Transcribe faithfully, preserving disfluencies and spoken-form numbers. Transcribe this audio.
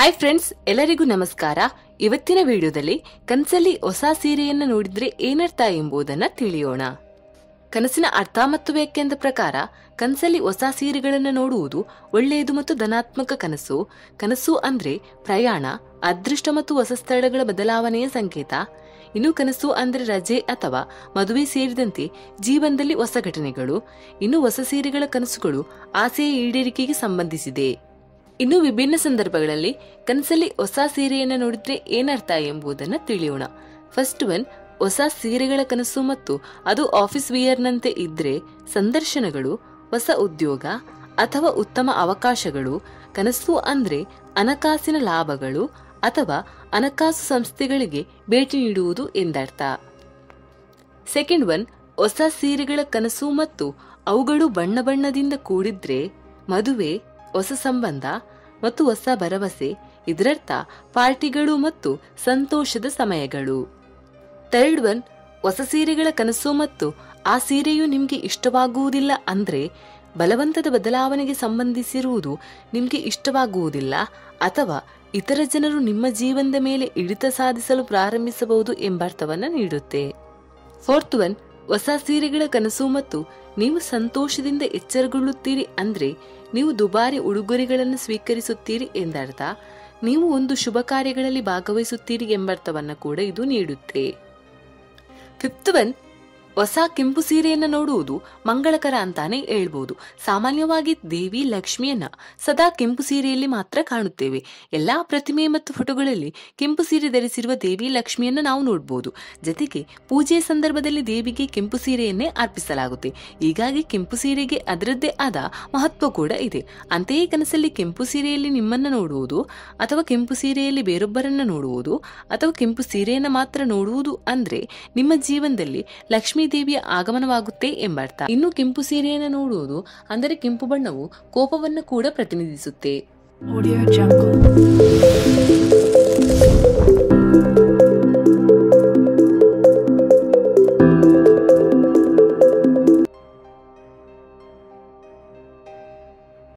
Hi friends, ಎಲ್ಲರಿಗೂ ನಮಸ್ಕಾರ. ಇವತ್ತಿನ ವಿಡಿಯೋದಲ್ಲಿ ಕನಸಲ್ಲಿ ಹೊಸ ಸೀರೆಯನ್ನು ನೋಡಿದ್ರೆ ಏನರ್ಥ ಎಂಬುದನ್ನು ತಿಳಿಯೋಣ. ಕನಸಿನ ಅರ್ಥ ಮತ್ತು ವ್ಯಾಖ್ಯಾನದ ಪ್ರಕಾರ ಕನಸಲ್ಲಿ ಹೊಸ ಸೀರೆಗಳನ್ನು ನೋಡುವುದು ಒಳ್ಳೆಯದು ಮತ್ತು ಧನಾತ್ಮಕ ಕನಸು. ಕನಸು ಅಂದ್ರೆ ಪ್ರಯಾಣ, ಅದೃಷ್ಟ ಮತ್ತು ಹೊಸ ಸ್ಥಳಗಳ ಬದಲಾವಣೆಯ ಸಂಕೇತ. ಇನ್ನು ಕನಸು ಅಂದ್ರೆ ರಜೆ ಅಥವಾ ಮದುವೆ ಸೇರಿದಂತೆ ಜೀವನದಲ್ಲಿ ಹೊಸ ಘಟನೆಗಳು. ಇನ್ನು ಹೊಸ ಸೀರೆಗಳ ಕನಸುಗಳು ಆಸೆಯ ಈಡೇರಿಕೆಗೆ ಸಂಬಂಧಿಸಿದೆ. ಇನ್ನು ವಿಭಿನ್ನ ಸಂದರ್ಭಗಳಲ್ಲಿ ಕನಸಲ್ಲಿ ಹೊಸ ಸೀರೆಯನ್ನು ನೋಡಿದ್ರೆ ಏನರ್ಥ ಎಂಬುದನ್ನು ತಿಳಿಯೋಣ. ಫಸ್ಟ್ ಒನ್, ಹೊಸ ಸೀರೆಗಳ ಕನಸು ಮತ್ತು ಅದು ಆಫೀಸ್ ವಿಯರ್ನಂತೆ ಇದ್ರೆ ಸಂದರ್ಶನಗಳು, ಹೊಸ ಉದ್ಯೋಗ ಅಥವಾ ಉತ್ತಮ ಅವಕಾಶಗಳು. ಕನಸು ಅಂದ್ರೆ ಹಣಕಾಸಿನ ಲಾಭಗಳು ಅಥವಾ ಹಣಕಾಸು ಸಂಸ್ಥೆಗಳಿಗೆ ಭೇಟಿ ನೀಡುವುದು ಎಂದರ್ಥ. ಸೆಕೆಂಡ್ ಒನ್, ಹೊಸ ಸೀರೆಗಳ ಕನಸು ಮತ್ತು ಅವುಗಳು ಬಣ್ಣ ಬಣ್ಣದಿಂದ ಕೂಡಿದ್ರೆ ಮದುವೆ, ಹೊಸ ಸಂಬಂಧ ಮತ್ತು ಹೊಸ ಭರವಸೆ. ಇದರರ್ಥ ಪಾರ್ಟಿಗಳು ಮತ್ತು ಸಂತೋಷದ ಸಮಯಗಳು. ಥರ್ಡ್ ಒನ್, ಹೊಸ ಸೀರೆಗಳ ಕನಸು ಮತ್ತು ಆ ಸೀರೆಯು ನಿಮಗೆ ಇಷ್ಟವಾಗುವುದಿಲ್ಲ ಅಂದ್ರೆ ಬಲವಂತದ ಬದಲಾವಣೆಗೆ ಸಂಬಂಧಿಸಿರುವುದು ನಿಮಗೆ ಇಷ್ಟವಾಗುವುದಿಲ್ಲ ಅಥವಾ ಇತರ ಜನರು ನಿಮ್ಮ ಜೀವನದ ಮೇಲೆ ಹಿಡಿತ ಸಾಧಿಸಲು ಪ್ರಾರಂಭಿಸಬಹುದು ಎಂಬರ್ಥವನ್ನು ನೀಡುತ್ತೆ. ಫೋರ್ತ್ ಒನ್, ಹೊಸ ಸೀರೆಗಳ ಕನಸು ಮತ್ತು ನೀವು ಸಂತೋಷದಿಂದ ಎಚ್ಚರಗೊಳ್ಳುತ್ತೀರಿ ಅಂದ್ರೆ ನೀವು ದುಬಾರಿ ಉಡುಗೊರೆಗಳನ್ನು ಸ್ವೀಕರಿಸುತ್ತೀರಿ ಎಂದರ್ಥ. ನೀವು ಒಂದು ಶುಭ ಕಾರ್ಯಗಳಲ್ಲಿ ಭಾಗವಹಿಸುತ್ತೀರಿ ಎಂಬರ್ಥವನ್ನು ಕೂಡ ಇದು ನೀಡುತ್ತೆ. ಫಿಫ್ತ್ ಒನ್, ಹೊಸ ಕೆಂಪು ಸೀರೆಯನ್ನು ನೋಡುವುದು ಮಂಗಳಕರ ಅಂತಾನೆ ಹೇಳ್ಬಹುದು. ಸಾಮಾನ್ಯವಾಗಿ ದೇವಿ ಲಕ್ಷ್ಮಿಯನ್ನ ಸದಾ ಕೆಂಪು ಸೀರೆಯಲ್ಲಿ ಮಾತ್ರ ಕಾಣುತ್ತೇವೆ. ಎಲ್ಲಾ ಪ್ರತಿಮೆ ಮತ್ತು ಫೋಟೋಗಳಲ್ಲಿ ಕೆಂಪು ಸೀರೆ ಧರಿಸಿರುವ ದೇವಿ ಲಕ್ಷ್ಮಿಯನ್ನು ನಾವು ನೋಡಬಹುದು. ಜೊತೆಗೆ ಪೂಜೆಯ ಸಂದರ್ಭದಲ್ಲಿ ದೇವಿಗೆ ಕೆಂಪು ಸೀರೆಯನ್ನೇ ಅರ್ಪಿಸಲಾಗುತ್ತೆ. ಹೀಗಾಗಿ ಕೆಂಪು ಸೀರೆಗೆ ಅದರದ್ದೇ ಆದ ಮಹತ್ವ ಕೂಡ ಇದೆ. ಅಂತೆಯೇ ಕನಸಲ್ಲಿ ಕೆಂಪು ಸೀರೆಯಲ್ಲಿ ನಿಮ್ಮನ್ನು ನೋಡುವುದು ಅಥವಾ ಕೆಂಪು ಸೀರೆಯಲ್ಲಿ ಬೇರೊಬ್ಬರನ್ನು ನೋಡುವುದು ಅಥವಾ ಕೆಂಪು ಸೀರೆಯನ್ನು ಮಾತ್ರ ನೋಡುವುದು ಅಂದ್ರೆ ನಿಮ್ಮ ಜೀವನದಲ್ಲಿ ಲಕ್ಷ್ಮಿ ದೇವಿಯ ಆಗಮನವಾಗುತ್ತೆ ಎಂಬರ್ಥ. ಇನ್ನು ಕೆಂಪು ಸೀರೆಯನ್ನು ನೋಡುವುದು ಅಂದರೆ ಕೆಂಪು ಬಣ್ಣವು ಕೋಪವನ್ನು ಕೂಡ ಪ್ರತಿನಿಧಿಸುತ್ತೆ.